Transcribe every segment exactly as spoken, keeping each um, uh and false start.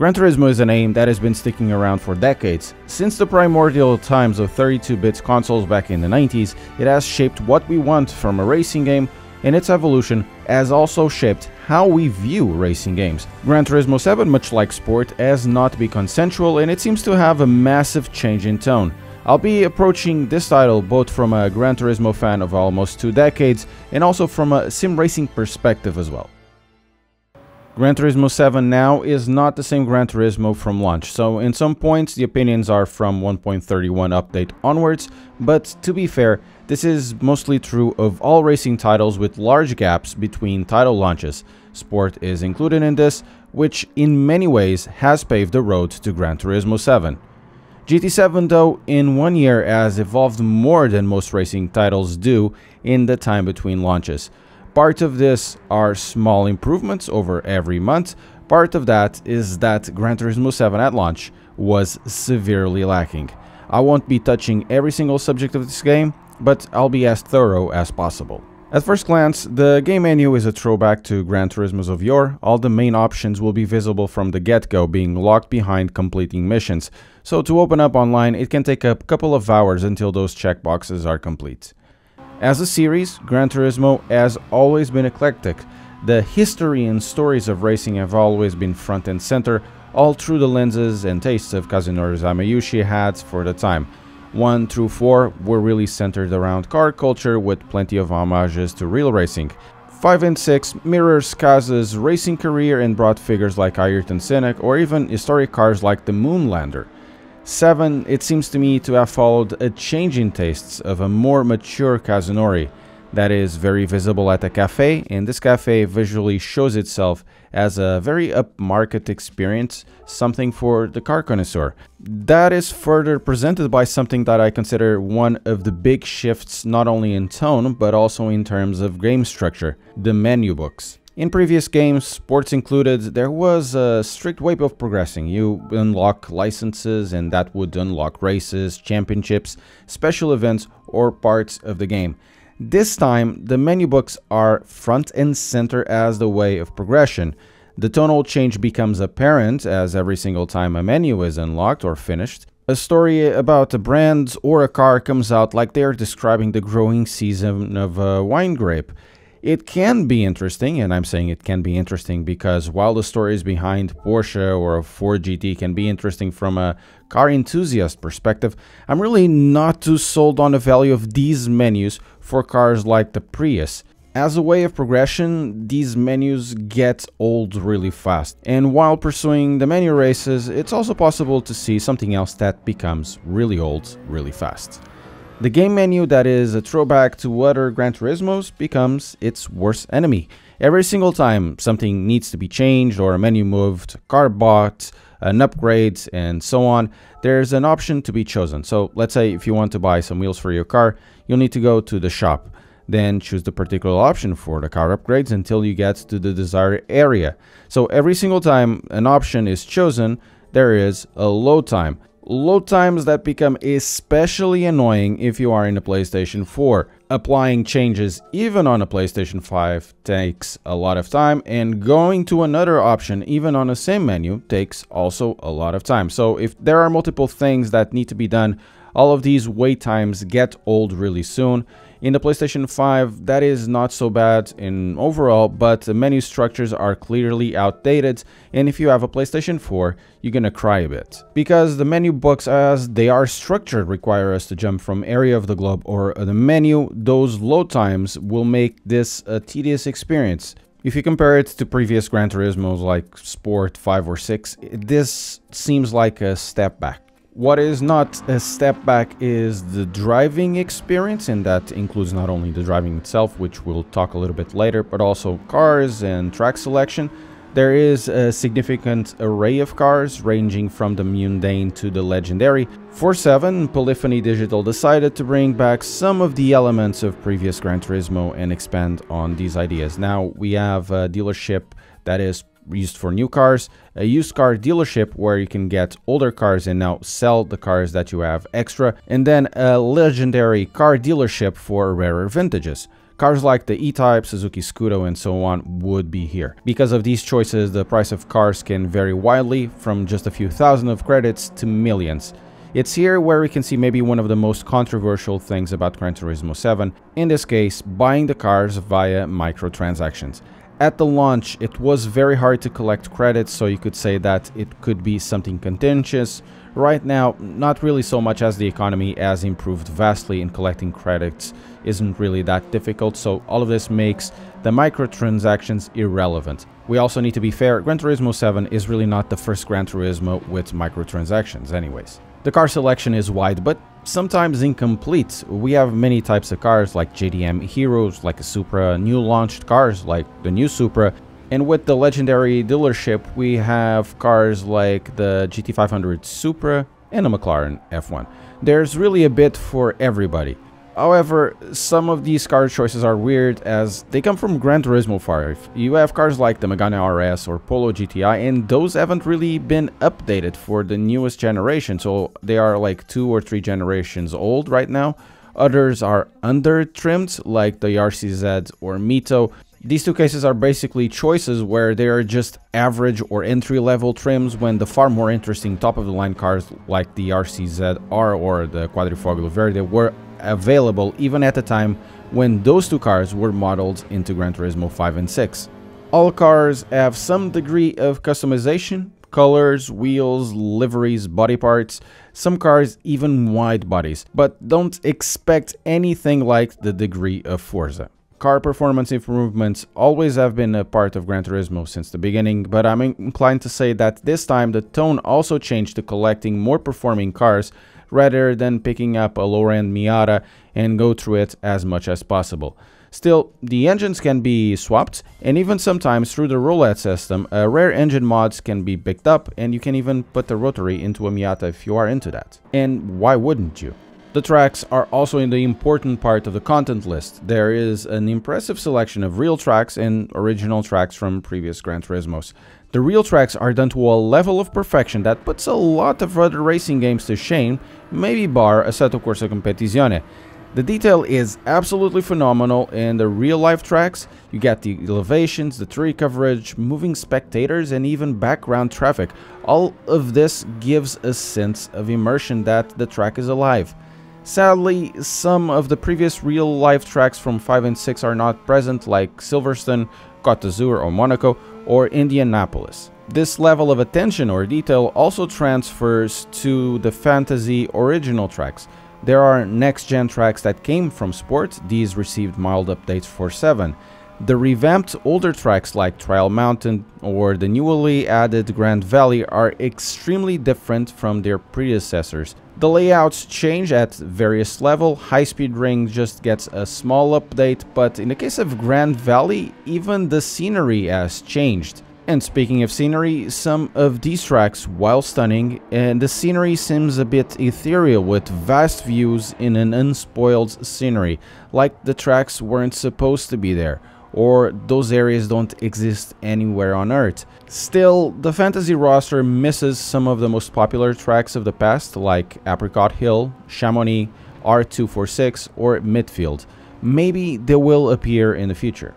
Gran Turismo is a name that has been sticking around for decades. Since the primordial times of thirty-two bit consoles back in the nineties, it has shaped what we want from a racing game, and its evolution has also shaped how we view racing games. Gran Turismo seven, much like Sport, has not become consensual, and it seems to have a massive change in tone. I'll be approaching this title both from a Gran Turismo fan of almost two decades and also from a sim racing perspective as well. Gran Turismo seven now is not the same Gran Turismo from launch, so in some points the opinions are from one point thirty-one update onwards, but to be fair, this is mostly true of all racing titles with large gaps between title launches. Sport is included in this, which in many ways has paved the road to Gran Turismo seven. G T seven, though, in one year has evolved more than most racing titles do in the time between launches. Part of this are small improvements over every month, part of that is that Gran Turismo seven at launch was severely lacking. I won't be touching every single subject of this game, but I'll be as thorough as possible. At first glance, the game menu is a throwback to Gran Turismos of yore. All the main options will be visible from the get-go, being locked behind completing missions. So to open up online, it can take a couple of hours until those checkboxes are complete. As a series, Gran Turismo has always been eclectic. The history and stories of racing have always been front and center, all through the lenses and tastes of Kazunori Yamauchi had for the time. one through four were really centered around car culture with plenty of homages to real racing. five and six mirrors Kaz's racing career and brought figures like Ayrton Senna or even historic cars like the Moonlander. seven, it seems to me to have followed a change in tastes of a more mature Kazunori. That is very visible at a cafe, and this cafe visually shows itself as a very upmarket experience, something for the car connoisseur. That is further presented by something that I consider one of the big shifts not only in tone but also in terms of game structure, the menu books. In previous games, Sports included, there was a strict way of progressing. You unlock licenses and that would unlock races, championships, special events or parts of the game. This time, the menu books are front and center as the way of progression. The tonal change becomes apparent as every single time a menu is unlocked or finished. A story about a brand or a car comes out like they are describing the growing season of a wine grape. It can be interesting, and I'm saying it can be interesting because while the stories behind Porsche or a Ford G T can be interesting from a car enthusiast perspective, I'm really not too sold on the value of these menus for cars like the Prius. As a way of progression, these menus get old really fast, and while pursuing the menu races, it's also possible to see something else that becomes really old really fast. The game menu that is a throwback to other Gran Turismos becomes its worst enemy. Every single time something needs to be changed or a menu moved, car bought, an upgrade and so on, there's an option to be chosen. So let's say if you want to buy some wheels for your car, you'll need to go to the shop. Then choose the particular option for the car upgrades until you get to the desired area. So every single time an option is chosen, there is a load time. Load times that become especially annoying if you are in a PlayStation four. Applying changes even on a PlayStation five takes a lot of time, and going to another option even on the same menu takes also a lot of time. So if there are multiple things that need to be done, all of these wait times get old really soon. In the PlayStation five, that is not so bad in overall, but the menu structures are clearly outdated, and if you have a PlayStation four, you're gonna cry a bit. Because the menu books as they are structured require us to jump from area of the globe or the menu, those load times will make this a tedious experience. If you compare it to previous Gran Turismos like Sport five or six, this seems like a step back. What is not a step back is the driving experience, and that includes not only the driving itself, which we'll talk a little bit later, but also cars and track selection. There is a significant array of cars, ranging from the mundane to the legendary. For seven, Polyphony Digital decided to bring back some of the elements of previous Gran Turismo and expand on these ideas. Now we have a dealership that is used for new cars, a used car dealership where you can get older cars and now sell the cars that you have extra, and then a legendary car dealership for rarer vintages. Cars like the E-Type, Suzuki Scudo and so on would be here. Because of these choices, the price of cars can vary widely, from just a few thousand of credits to millions. It's here where we can see maybe one of the most controversial things about Gran Turismo seven, in this case, buying the cars via microtransactions. At the launch, it was very hard to collect credits, so you could say that it could be something contentious. Right now, not really so much, as the economy has improved vastly and collecting credits isn't really that difficult, so all of this makes the microtransactions irrelevant. We also need to be fair, Gran Turismo seven is really not the first Gran Turismo with microtransactions anyways. The car selection is wide, but sometimes incomplete. We have many types of cars, like J D M Heroes, like a Supra, new launched cars like the new Supra, and with the legendary dealership we have cars like the G T five hundred Supra and a McLaren F one. There's really a bit for everybody. However, some of these car choices are weird, as they come from Gran Turismo five. You have cars like the Megane R S or Polo G T I, and those haven't really been updated for the newest generation, so they are like two or three generations old right now. Others are under-trimmed, like the R C Z or Mito. These two cases are basically choices where they are just average or entry-level trims, when the far more interesting top-of-the-line cars like the R C Z R or the Quadrifoglio Verde were available even at the time when those two cars were modeled into Gran Turismo five and six. All cars have some degree of customization: colors, wheels, liveries, body parts, some cars even wide bodies, but don't expect anything like the degree of Forza. Car performance improvements always have been a part of Gran Turismo since the beginning, but I'm inclined to say that this time the tone also changed to collecting more performing cars rather than picking up a lower-end Miata and go through it as much as possible. Still, the engines can be swapped, and even sometimes through the roulette system, uh, rare engine mods can be picked up, and you can even put the rotary into a Miata if you are into that. And why wouldn't you? The tracks are also in the important part of the content list. There is an impressive selection of real tracks and original tracks from previous Gran Turismos. The real tracks are done to a level of perfection that puts a lot of other racing games to shame, maybe bar Assetto Corsa Competizione. The detail is absolutely phenomenal in the real-life tracks. You get the elevations, the tree coverage, moving spectators, and even background traffic. All of this gives a sense of immersion that the track is alive. Sadly, some of the previous real-life tracks from five and six are not present, like Silverstone, Côte d'Azur or Monaco, or Indianapolis. This level of attention or detail also transfers to the fantasy original tracks. There are next-gen tracks that came from Sport. These received mild updates for seven. The revamped older tracks like Trial Mountain or the newly added Grand Valley are extremely different from their predecessors. The layouts change at various levels. High Speed Ring just gets a small update, but in the case of Grand Valley, even the scenery has changed. And speaking of scenery, some of these tracks, while stunning, and the scenery seems a bit ethereal, with vast views in an unspoiled scenery, like the tracks weren't supposed to be there, or those areas don't exist anywhere on Earth. Still, the fantasy roster misses some of the most popular tracks of the past, like Apricot Hill, Chamonix, R two forty-six, or Midfield. Maybe they will appear in the future.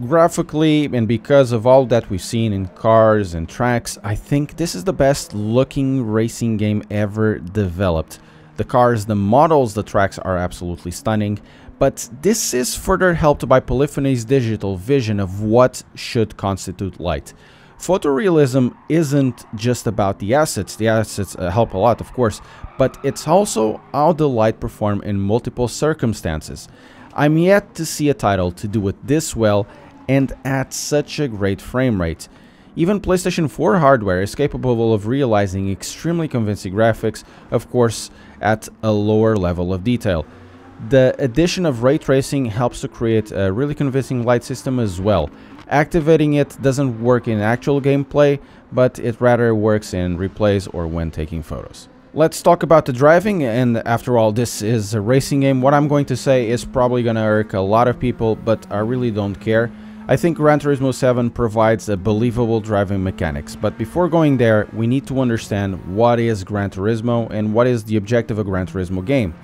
Graphically, and because of all that we've seen in cars and tracks, I think this is the best looking racing game ever developed. The cars, the models, the tracks are absolutely stunning, but this is further helped by Polyphony's digital vision of what should constitute light. Photorealism isn't just about the assets. The assets help a lot, of course, but it's also how the light perform in multiple circumstances. I'm yet to see a title to do it this well and at such a great frame rate. Even PlayStation four hardware is capable of realizing extremely convincing graphics, of course at a lower level of detail. The addition of ray tracing helps to create a really convincing light system as well. Activating it doesn't work in actual gameplay, but it rather works in replays or when taking photos. Let's talk about the driving, and after all, this is a racing game. What I'm going to say is probably gonna irk a lot of people, but I really don't care. I think Gran Turismo seven provides a believable driving mechanics, but before going there, we need to understand what is Gran Turismo and what is the objective of a Gran Turismo game.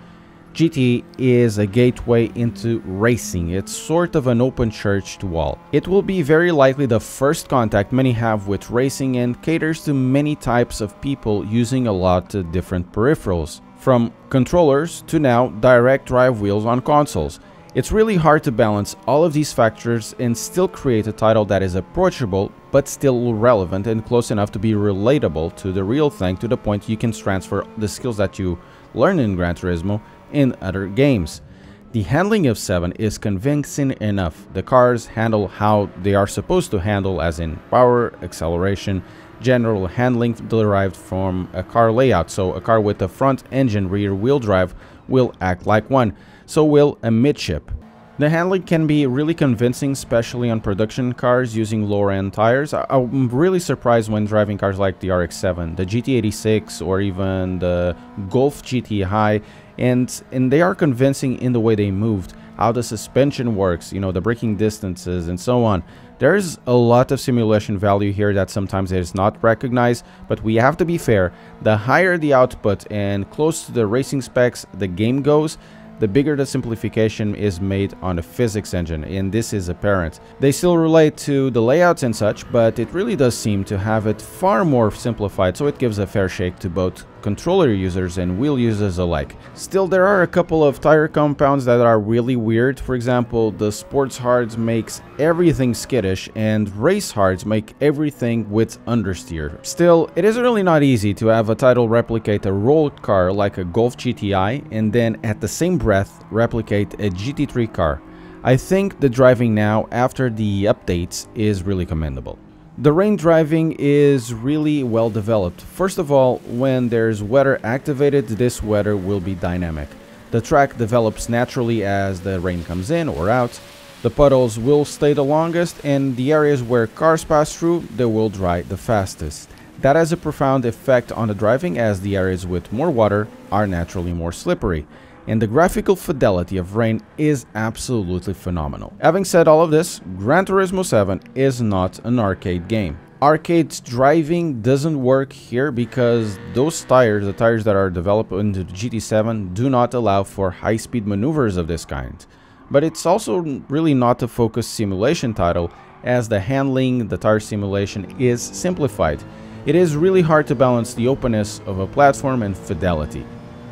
G T is a gateway into racing. It's sort of an open church to all. It will be very likely the first contact many have with racing and caters to many types of people using a lot of different peripherals, from controllers to now direct drive wheels on consoles. It's really hard to balance all of these factors and still create a title that is approachable but still relevant and close enough to be relatable to the real thing, to the point you can transfer the skills that you learn in Gran Turismo in other games. The handling of seven is convincing enough. The cars handle how they are supposed to handle, as in power, acceleration, general handling derived from a car layout. So a car with a front engine rear wheel drive will act like one, so will a midship. The handling can be really convincing, especially on production cars using lower-end tires. I'm really surprised when driving cars like the R X seven, the G T eighty-six, or even the Golf G T I, and and they are convincing in the way they moved, how the suspension works, you know, the braking distances and so on. There's a lot of simulation value here that sometimes is not recognized, but we have to be fair. The higher the output and close to the racing specs the game goes, the bigger the simplification is made on a physics engine, and this is apparent. They still relate to the layouts and such, but it really does seem to have it far more simplified, so it gives a fair shake to both controller users and wheel users alike. Still, there are a couple of tire compounds that are really weird. For example, the sports hards makes everything skittish, and race hards make everything with understeer. Still, it is really not easy to have a title replicate a road car like a Golf G T I, and then at the same breath replicate a G T three car. I think the driving now after the updates is really commendable. The rain driving is really well developed. First of all, when there's weather activated, this weather will be dynamic. The track develops naturally as the rain comes in or out. The puddles will stay the longest, and the areas where cars pass through, they will dry the fastest. That has a profound effect on the driving, as the areas with more water are naturally more slippery. And the graphical fidelity of rain is absolutely phenomenal. Having said all of this, Gran Turismo seven is not an arcade game. Arcade driving doesn't work here because those tires, the tires that are developed into the G T seven, do not allow for high-speed maneuvers of this kind. But it's also really not a focused simulation title, as the handling, the tire simulation is simplified. It is really hard to balance the openness of a platform and fidelity.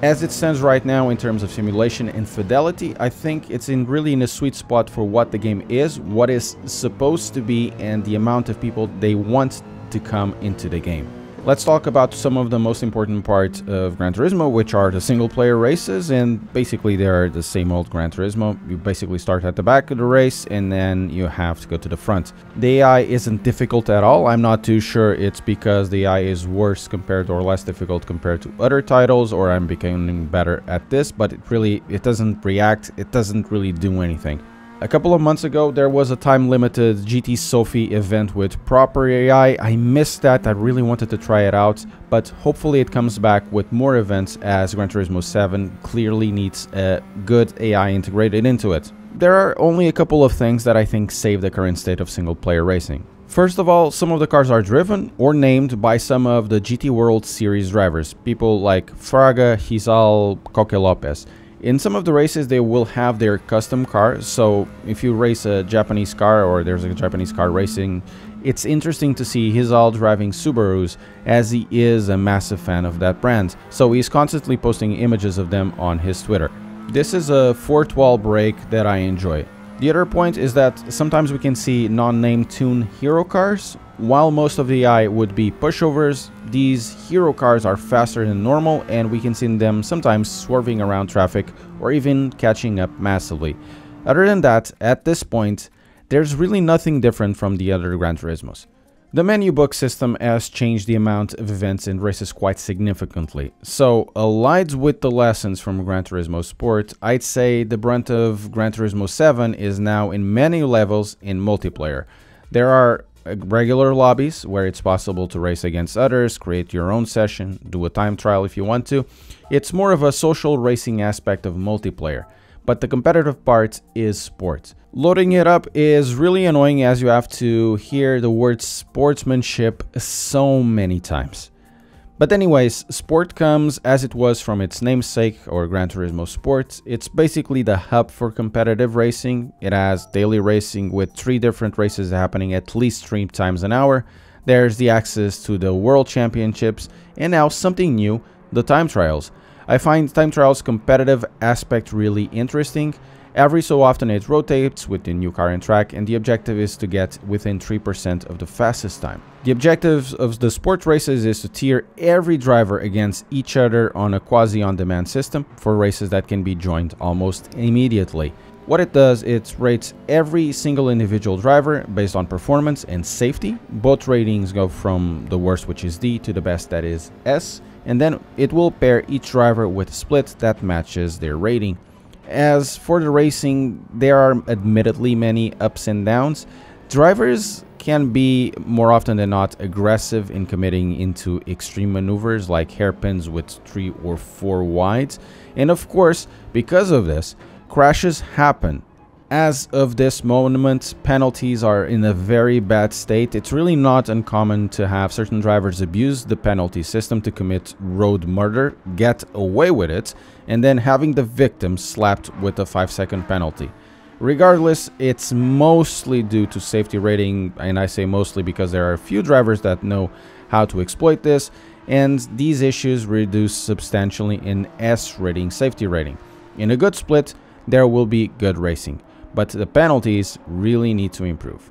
As it stands right now in terms of simulation and fidelity, I think it's in really in a sweet spot for what the game is, what is supposed to be, and the amount of people they want to come into the game. Let's talk about some of the most important parts of Gran Turismo, which are the single-player races, and basically they are the same old Gran Turismo. You basically start at the back of the race, and then you have to go to the front. The A I isn't difficult at all. I'm not too sure it's because the A I is worse compared or less difficult compared to other titles, or I'm becoming better at this, but it really, it doesn't react, it doesn't really do anything. A couple of months ago, there was a time-limited G T Sophie event with proper A I. I missed that. I really wanted to try it out, but hopefully it comes back with more events, as Gran Turismo seven clearly needs a good A I integrated into it. There are only a couple of things that I think save the current state of single-player racing. First of all, some of the cars are driven or named by some of the G T World Series drivers, people like Fraga, Rizal, Coque Lopez. In some of the races, they will have their custom car, so if you race a Japanese car or there's a Japanese car racing, it's interesting to see Hizal driving Subarus, as he is a massive fan of that brand, so he's constantly posting images of them on his Twitter. This is a fourth wall break that I enjoy. The other point is that sometimes we can see non-named tune hero cars. While most of the A I would be pushovers, these hero cars are faster than normal, and we can see them sometimes swerving around traffic or even catching up massively. Other than that, at this point, there's really nothing different from the other Gran Turismos. The menu book system has changed the amount of events and races quite significantly, so allied with the lessons from Gran Turismo Sport, I'd say the brunt of Gran Turismo seven is now in many levels in multiplayer. There are regular lobbies where it's possible to race against others, create your own session, do a time trial if you want to. It's more of a social racing aspect of multiplayer, but the competitive part is sport. Loading it up is really annoying, as you have to hear the word sportsmanship so many times. But anyways, Sport comes as it was from its namesake, or Gran Turismo Sport. It's basically the hub for competitive racing. It has daily racing with three different races happening at least three times an hour. There's the access to the World Championships, and now something new, the time trials. I find time trials competitive aspect really interesting. Every so often it rotates with the new car and track, and the objective is to get within three percent of the fastest time. The objective of the sport races is to tier every driver against each other on a quasi-on-demand system for races that can be joined almost immediately. What it does, it rates every single individual driver based on performance and safety. Both ratings go from the worst, which is D, to the best, that is S, and then it will pair each driver with a split that matches their rating. As for the racing, there are admittedly many ups and downs. Drivers can be more often than not aggressive in committing into extreme maneuvers like hairpins with three or four wides. And of course, because of this, crashes happen. As of this moment, penalties are in a very bad state. It's really not uncommon to have certain drivers abuse the penalty system to commit road murder, get away with it, and then having the victim slapped with a five second penalty. Regardless, it's mostly due to safety rating, and I say mostly because there are a few drivers that know how to exploit this, and these issues reduce substantially in S rating safety rating. In a good split, there will be good racing, but the penalties really need to improve.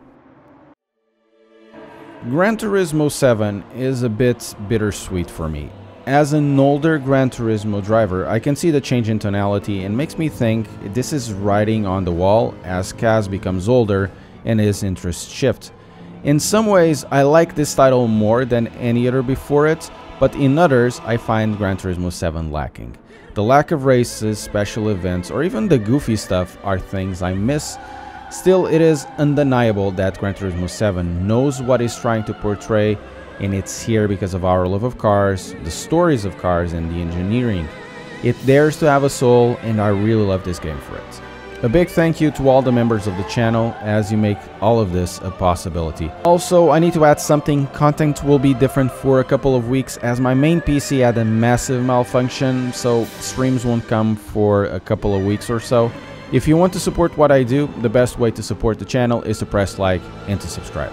Gran Turismo seven is a bit bittersweet for me. As an older Gran Turismo driver, I can see the change in tonality and makes me think this is writing on the wall as Kaz becomes older and his interests shift. In some ways, I like this title more than any other before it, but in others, I find Gran Turismo seven lacking. The lack of races, special events, or even the goofy stuff are things I miss. Still, it is undeniable that Gran Turismo seven knows what it's trying to portray, and it's here because of our love of cars, the stories of cars, and the engineering. It dares to have a soul, and I really love this game for it. A big thank you to all the members of the channel, as you make all of this a possibility. Also, I need to add something. Content will be different for a couple of weeks as my main P C had a massive malfunction, so streams won't come for a couple of weeks or so. If you want to support what I do, the best way to support the channel is to press like and to subscribe.